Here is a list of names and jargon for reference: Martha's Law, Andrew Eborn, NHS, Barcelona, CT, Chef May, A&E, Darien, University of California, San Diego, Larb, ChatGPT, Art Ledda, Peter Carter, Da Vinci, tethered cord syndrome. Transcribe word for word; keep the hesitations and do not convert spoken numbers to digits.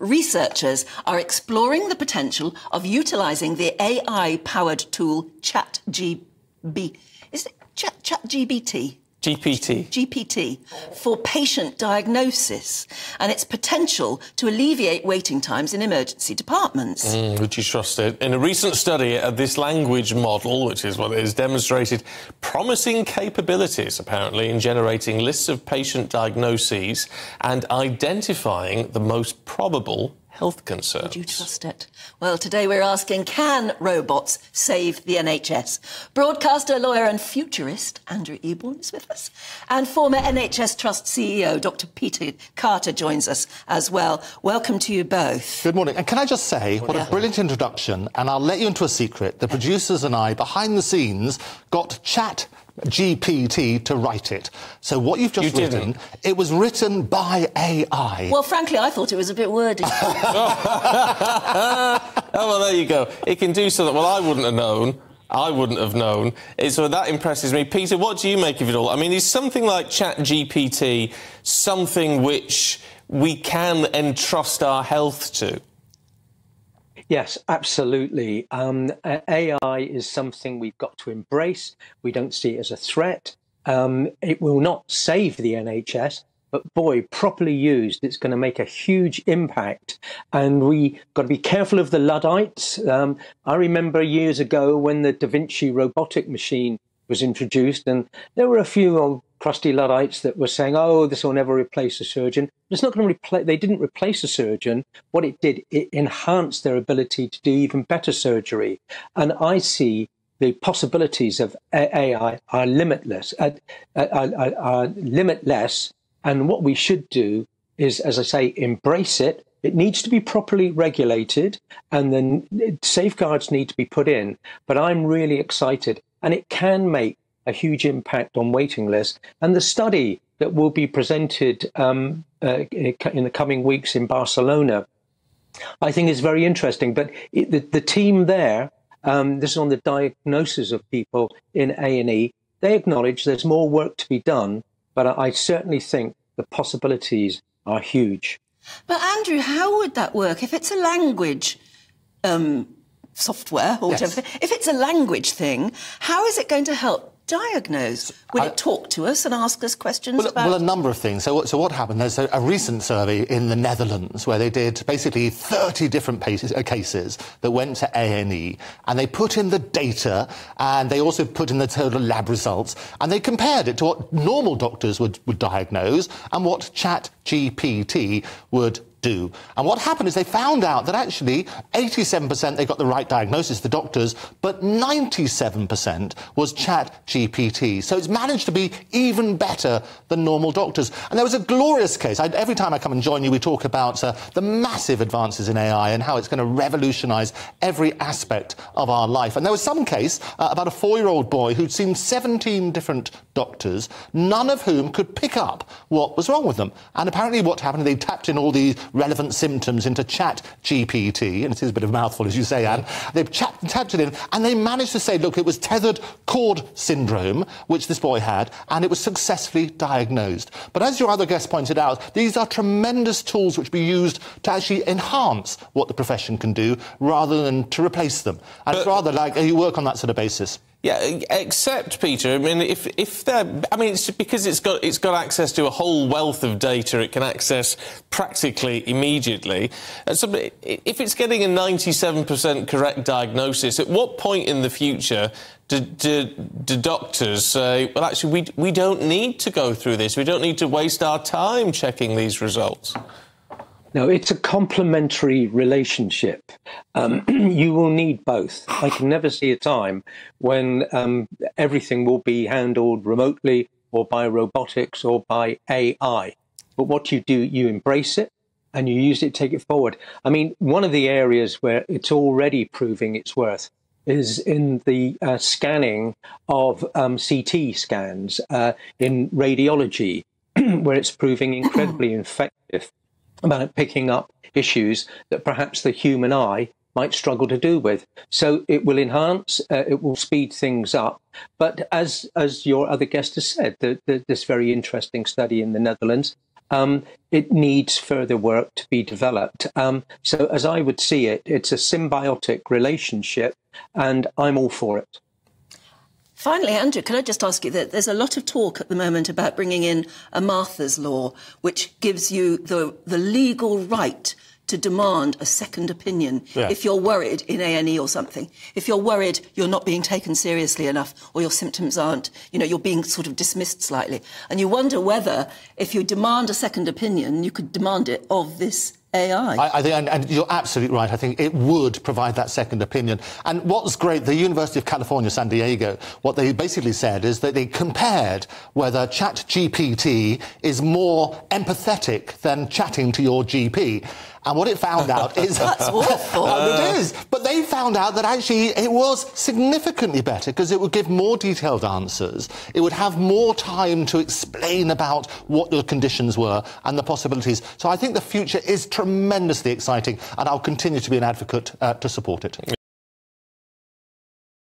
researchers are exploring the potential of utilizing the A I-powered tool ChatGPT. Is it ChatGPT? G P T. G P T for patient diagnosis and its potential to alleviate waiting times in emergency departments. Mm, would you trust it? In a recent study, uh, this language model, which is what it is, demonstrated promising capabilities, apparently, in generating lists of patient diagnoses and identifying the most probable health concerns. Would you trust it? Well, today we're asking, can robots save the N H S? Broadcaster, lawyer and futurist Andrew Eborn is with us. And former N H S Trust C E O Doctor Peter Carter joins us as well. Welcome to you both. Good morning. And can I just say, what a brilliant introduction, and I'll let you into a secret. The producers and I, behind the scenes, got Chat G P T to write it. So what you've just you written, didn't. It was written by A I. Well, frankly, I thought it was a bit wordy. Oh, well, there you go. It can do something. Well, I wouldn't have known. I wouldn't have known. So that impresses me. Peter, what do you make of it all? I mean, is something like Chat G P T something which we can entrust our health to? Yes, absolutely. Um, A I is something we've got to embrace. We don't see it as a threat. Um, it will not save the N H S, but boy, properly used, it's going to make a huge impact. And we've got to be careful of the Luddites. Um, I remember years ago when the Da Vinci robotic machine was introduced, and there were a few old crusty Luddites that were saying, oh, this will never replace a surgeon. But it's not going to replace, they didn't replace a surgeon. What it did, it enhanced their ability to do even better surgery. And I see the possibilities of A I are limitless, are, are, are limitless. And what we should do is, as I say, embrace it. It needs to be properly regulated, and then safeguards need to be put in. But I'm really excited, and it can make a huge impact on waiting lists. And the study that will be presented um, uh, in the coming weeks in Barcelona, I think is very interesting. But it, the, the team there, um, this is on the diagnosis of people in A and E, they acknowledge there's more work to be done, but I, I certainly think the possibilities are huge. But Andrew, how would that work if it's a language um, software or whatever? Yes. If it's a language thing, how is it going to help diagnose? Will I, it talk to us and ask us questions well, about... Well, a number of things. So, so what happened, there's a, a recent survey in the Netherlands where they did basically thirty different paces, uh, cases that went to A and E, and they put in the data, and they also put in the total lab results, and they compared it to what normal doctors would, would diagnose and what Chat G P T would do. And what happened is they found out that actually eighty-seven percent they got the right diagnosis, the doctors, but ninety-seven percent was Chat G P T. So it's managed to be even better than normal doctors. And there was a glorious case. I, every time I come and join you, we talk about uh, the massive advances in A I and how it's going to revolutionise every aspect of our life. And there was some case uh, about a four-year-old boy who'd seen seventeen different doctors, none of whom could pick up what was wrong with them. And apparently what happened, they tapped in all these relevant symptoms into Chat G P T, and it is a bit of a mouthful, as you say, Anne. They've tapped it in, and they managed to say, look, it was tethered cord syndrome, which this boy had, and it was successfully diagnosed. But as your other guest pointed out, these are tremendous tools which be used to actually enhance what the profession can do, rather than to replace them. And but it's rather like you work on that sort of basis. Yeah, except, Peter, I mean, if, if they're... I mean, it's because it's got, it's got access to a whole wealth of data it can access practically immediately. And so if it's getting a ninety-seven percent correct diagnosis, at what point in the future do, do, do doctors say, well, actually, we, we don't need to go through this, we don't need to waste our time checking these results? No, it's a complementary relationship. Um, you will need both. I can never see a time when um, everything will be handled remotely or by robotics or by A I. But what you do, you embrace it and you use it to take it forward. I mean, one of the areas where it's already proving its worth is in the uh, scanning of um, C T scans uh, in radiology, where it's proving incredibly effective about picking up issues that perhaps the human eye might struggle to do with. So it will enhance, uh, it will speed things up. But as as your other guest has said, the, the, this very interesting study in the Netherlands, um, it needs further work to be developed. Um, so as I would see it, it's a symbiotic relationship, and I'm all for it. Finally, Andrew, can I just ask you that there's a lot of talk at the moment about bringing in a Martha's Law, which gives you the, the legal right to demand a second opinion yeah. if you're worried in A and E or something, if you're worried you're not being taken seriously enough or your symptoms aren't, you know, you're being sort of dismissed slightly. And you wonder whether if you demand a second opinion, you could demand it of this A I. I, I think, and, and you're absolutely right, I think it would provide that second opinion. And what's great, the University of California, San Diego, what they basically said is that they compared whether ChatGPT is more empathetic than chatting to your G P. And what it found out is... That's awful. It is. But they found out that actually it was significantly better because it would give more detailed answers. It would have more time to explain about what your conditions were and the possibilities. So I think the future is tremendously exciting, and I'll continue to be an advocate uh, to support it.